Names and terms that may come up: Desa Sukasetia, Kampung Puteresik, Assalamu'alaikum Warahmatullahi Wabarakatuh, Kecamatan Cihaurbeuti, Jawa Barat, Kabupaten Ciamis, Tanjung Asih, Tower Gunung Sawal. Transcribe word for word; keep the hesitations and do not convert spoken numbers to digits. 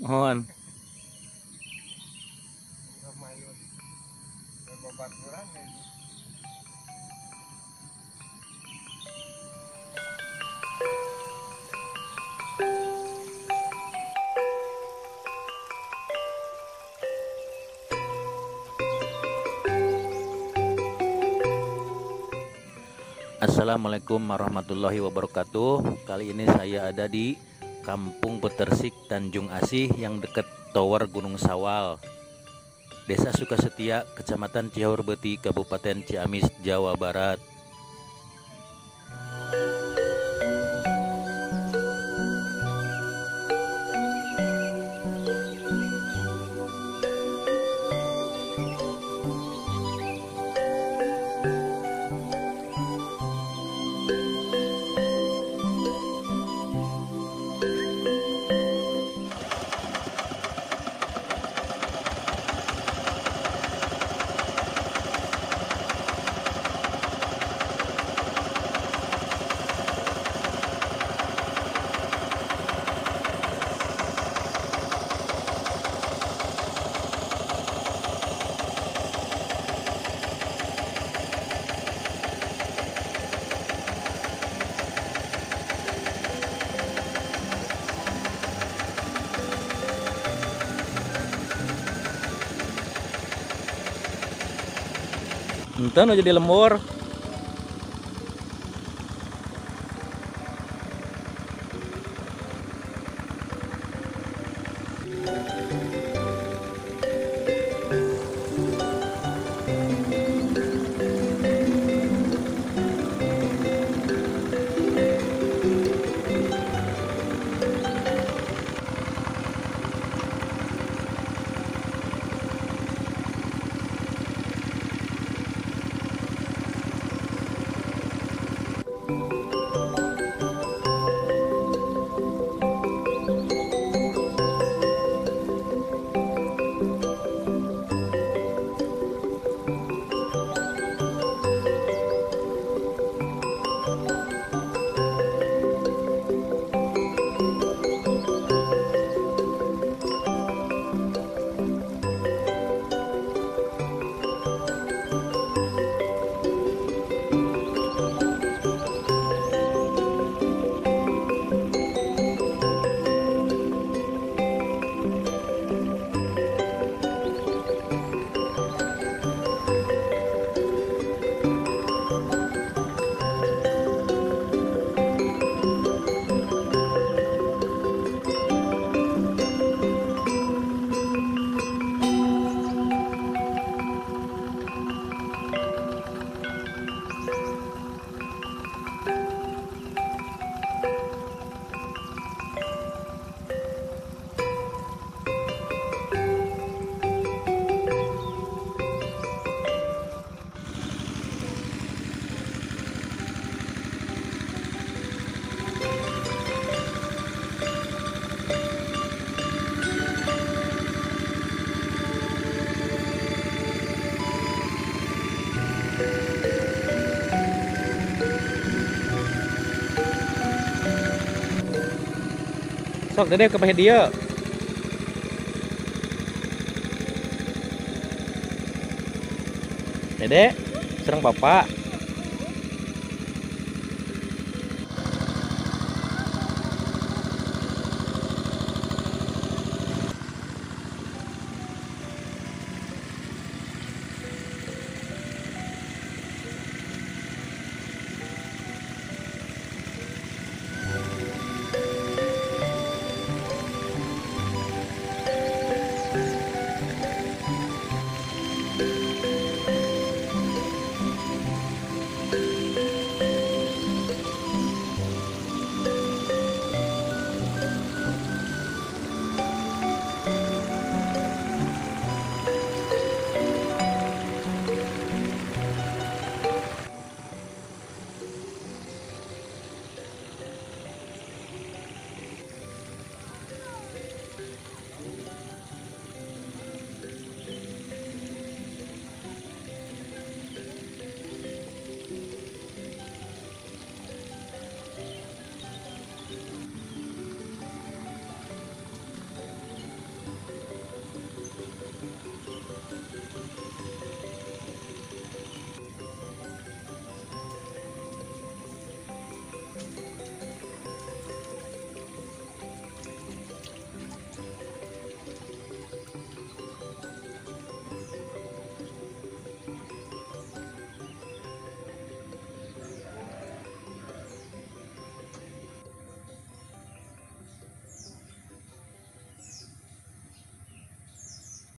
Mohon. Assalamualaikum warahmatullahi wabarakatuh. Kali ini saya ada di Kampung Puteresik Tanjung Asih yang dekat Tower Gunung Sawal, Desa Sukasetia, Kecamatan Cihaurbeuti, Kabupaten Ciamis, Jawa Barat. Enten jadi lembur. Sok dede kepahe dia. Dede, serang bapak.